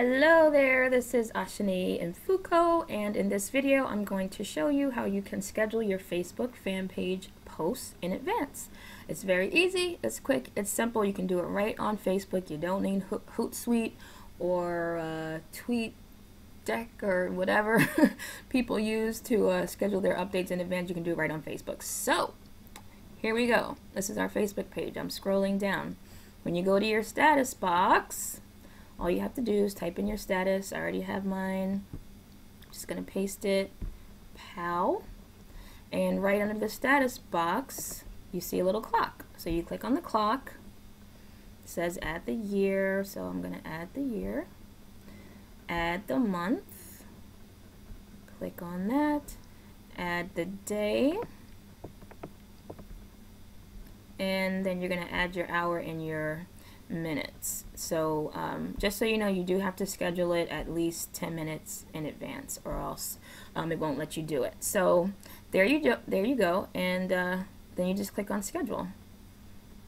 Hello there, this is Ashani Mfuko, and in this video I'm going to show you how you can schedule your Facebook fan page posts in advance. It's very easy, it's quick, it's simple. You can do it right on Facebook. You don't need HootSuite or TweetDeck or whatever people use to schedule their updates in advance. You can do it right on Facebook. So here we go. This is our Facebook page. I'm scrolling down. When you go to your status box, all you have to do is type in your status. I already have mine. I'm just going to paste it. Pow. And right under the status box, you see a little clock. So you click on the clock. It says add the year. So I'm going to add the year. Add the month. Click on that. Add the day. And then you're going to add your hour and your minutes. So just so you know, you do have to schedule it at least 10 minutes in advance, or else it won't let you do it. So there you go, and then you just click on schedule,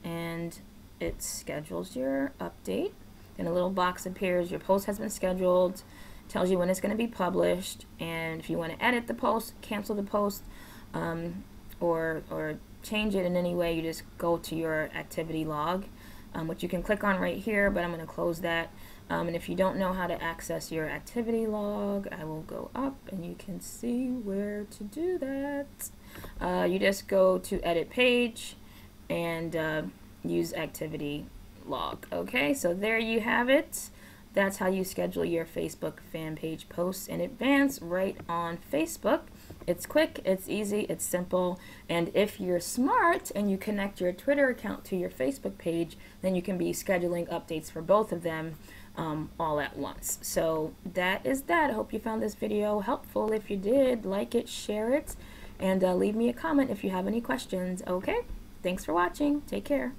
and it schedules your update. Then a little box appears. Your post has been scheduled, tells you when it's going to be published, and if you want to edit the post, cancel the post, or change it in any way, you just go to your activity log, which you can click on right here, but I'm going to close that. And if you don't know how to access your activity log, I will go up and you can see where to do that. You just go to edit page and use activity log. Okay, so there you have it. That's how you schedule your Facebook fan page posts in advance right on Facebook. It's quick, it's easy, it's simple, and if you're smart and you connect your Twitter account to your Facebook page, then you can be scheduling updates for both of them all at once. So that is that. I hope you found this video helpful. If you did, like it, share it, and leave me a comment if you have any questions. Okay? Thanks for watching. Take care.